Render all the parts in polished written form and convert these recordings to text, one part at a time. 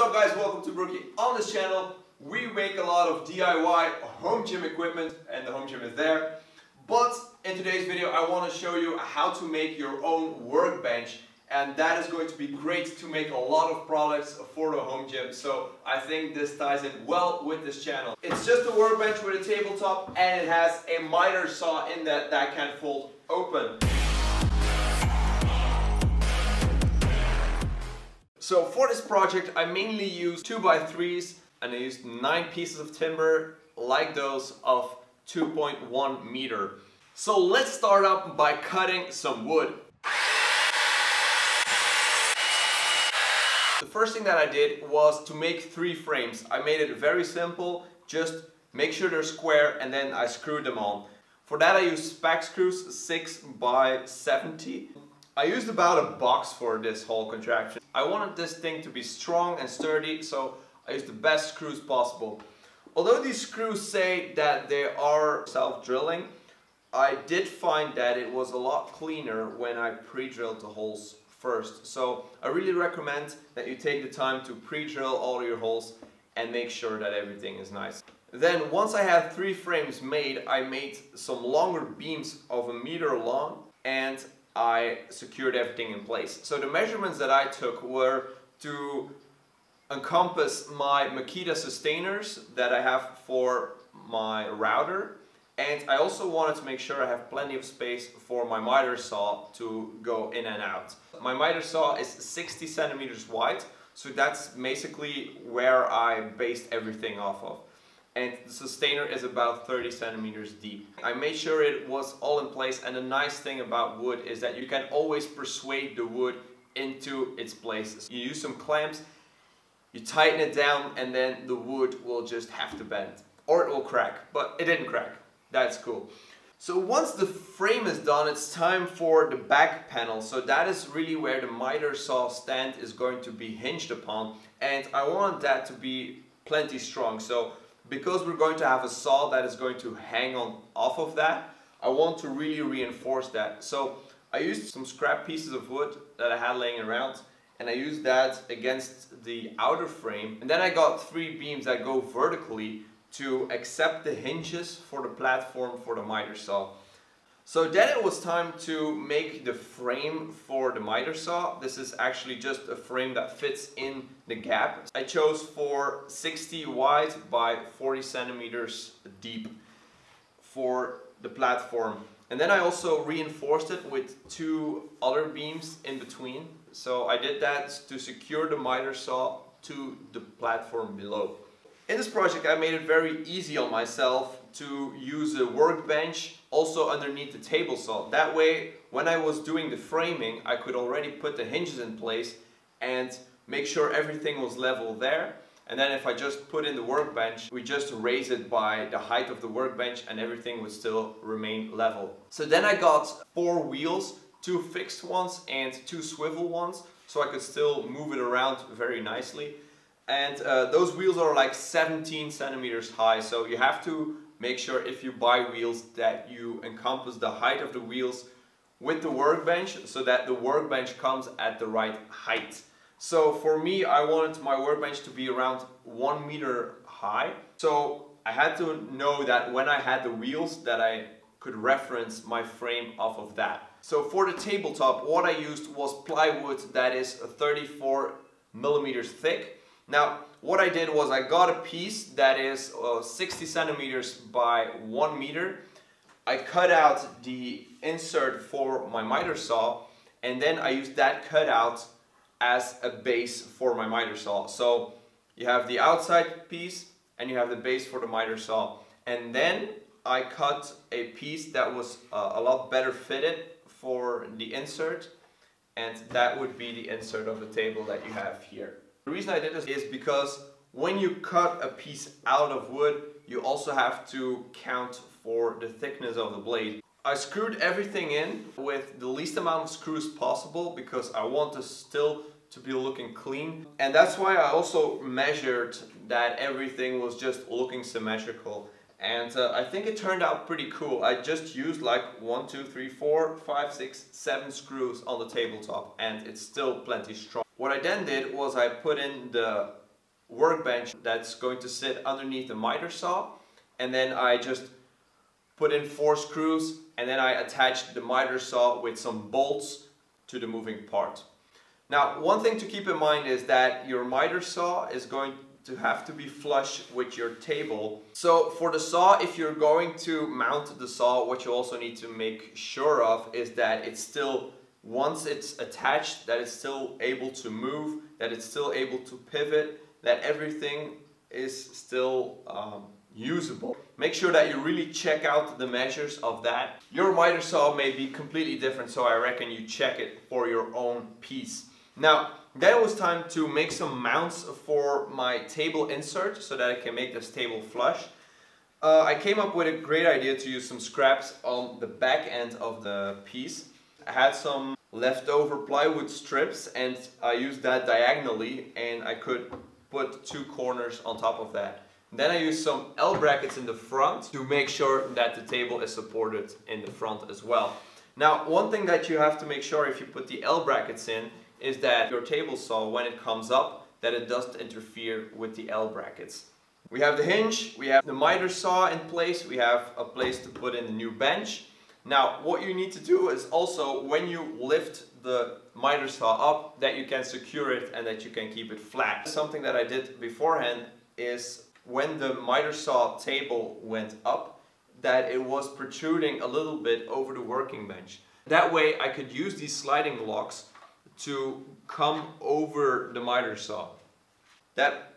What's up guys, welcome to BarRookie. On this channel we make a lot of DIY home gym equipment and the home gym is there. But in today's video I want to show you how to make your own workbench, and that is going to be great to make a lot of products for the home gym. So I think this ties in well with this channel. It's just a workbench with a tabletop and it has a miter saw in that can fold open. So for this project I mainly used 2x3s and I used 9 pieces of timber like those of 2.1 meter. So let's start up by cutting some wood. The first thing that I did was to make 3 frames. I made it very simple, just make sure they're square and then I screwed them on. For that I used spax screws 6x70. I used about a box for this whole contraption. I wanted this thing to be strong and sturdy, so I used the best screws possible. Although these screws say that they are self-drilling, I did find that it was a lot cleaner when I pre-drilled the holes first. So I really recommend that you take the time to pre-drill all your holes and make sure that everything is nice. Then once I had 3 frames made, I made some longer beams of a meter long and I secured everything in place. So the measurements that I took were to encompass my Makita sustainers that I have for my router, and I also wanted to make sure I have plenty of space for my miter saw to go in and out. My miter saw is 60 centimeters wide, so that's basically where I based everything off of. And the sustainer is about 30 centimeters deep. I made sure it was all in place, and the nice thing about wood is that you can always persuade the wood into its places. You use some clamps, you tighten it down, and then the wood will just have to bend. Or it will crack, but it didn't crack. That's cool. So once the frame is done, it's time for the back panel. So that is really where the miter saw stand is going to be hinged upon, and I want that to be plenty strong. So because we're going to have a saw that is going to hang on off of that, I want to really reinforce that. So I used some scrap pieces of wood that I had laying around, and I used that against the outer frame. And then I got 3 beams that go vertically to accept the hinges for the platform for the miter saw. So then it was time to make the frame for the miter saw. This is actually just a frame that fits in the gap. I chose for 60 wide by 40 centimeters deep for the platform. And then I also reinforced it with 2 other beams in between. So I did that to secure the miter saw to the platform below. In this project I made it very easy on myself to use a workbench also underneath the table saw. That way when I was doing the framing I could already put the hinges in place and make sure everything was level there, and then if I just put in the workbench we just raise it by the height of the workbench and everything would still remain level. So then I got 4 wheels, 2 fixed ones and 2 swivel ones, so I could still move it around very nicely. And those wheels are like 17 centimeters high, so you have to make sure if you buy wheels that you encompass the height of the wheels with the workbench so that the workbench comes at the right height. So for me, I wanted my workbench to be around 1 meter high, so I had to know that when I had the wheels that I could reference my frame off of that. So for the tabletop, what I used was plywood that is 34 millimeters thick. Now, what I did was I got a piece that is 60 centimeters by 1 meter. I cut out the insert for my miter saw, and then I used that cutout as a base for my miter saw. So you have the outside piece and you have the base for the miter saw. And then I cut a piece that was a lot better fitted for the insert, and that would be the insert of the table that you have here. The reason I did this is because when you cut a piece out of wood, you also have to count for the thickness of the blade. I screwed everything in with the least amount of screws possible because I want this still to be looking clean. And that's why I also measured that everything was just looking symmetrical. And I think it turned out pretty cool. I just used like 1, 2, 3, 4, 5, 6, 7 screws on the tabletop and it's still plenty strong. What I then did was I put in the workbench that's going to sit underneath the miter saw, and then I just put in 4 screws, and then I attached the miter saw with some bolts to the moving part. Now, one thing to keep in mind is that your miter saw is going to have to be flush with your table. So for the saw, if you're going to mount the saw, what you also need to make sure of is that it's still, once it's attached, that it's still able to move, that it's still able to pivot, that everything is still usable. Make sure that you really check out the measures of that. Your miter saw may be completely different, so I reckon you check it for your own piece. Now, then it was time to make some mounts for my table insert so that I can make this table flush. I came up with a great idea to use some scraps on the back end of the piece. I had some leftover plywood strips and I used that diagonally, and I could put 2 corners on top of that. Then I use some L brackets in the front to make sure that the table is supported in the front as well. Now, one thing that you have to make sure if you put the L brackets in is that your table saw, when it comes up, that it doesn't interfere with the L brackets. We have the hinge, we have the miter saw in place, we have a place to put in the new bench. Now, what you need to do is also, when you lift the miter saw up, that you can secure it and that you can keep it flat. Something that I did beforehand is, when the miter saw table went up, that it was protruding a little bit over the working bench. That way I could use these sliding locks to come over the miter saw. That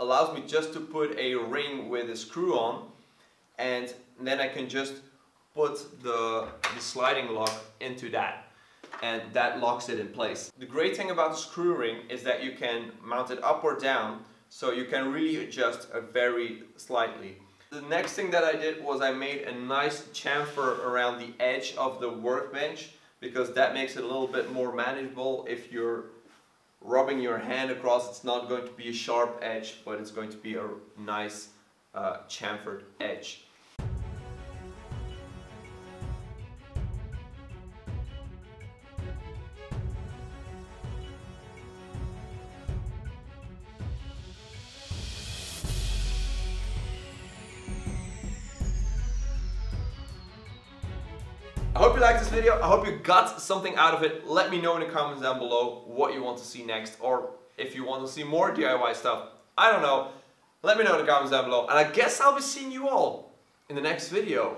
allows me just to put a ring with a screw on, and then I can just put the sliding lock into that, and that locks it in place. The great thing about the screw ring is that you can mount it up or down, so you can really adjust very slightly. The next thing that I did was I made a nice chamfer around the edge of the workbench, because that makes it a little bit more manageable. If you're rubbing your hand across, it's not going to be a sharp edge, but it's going to be a nice chamfered edge. I hope you liked this video, I hope you got something out of it. Let me know in the comments down below what you want to see next, or if you want to see more DIY stuff. I don't know. Let me know in the comments down below, and I guess I'll be seeing you all in the next video.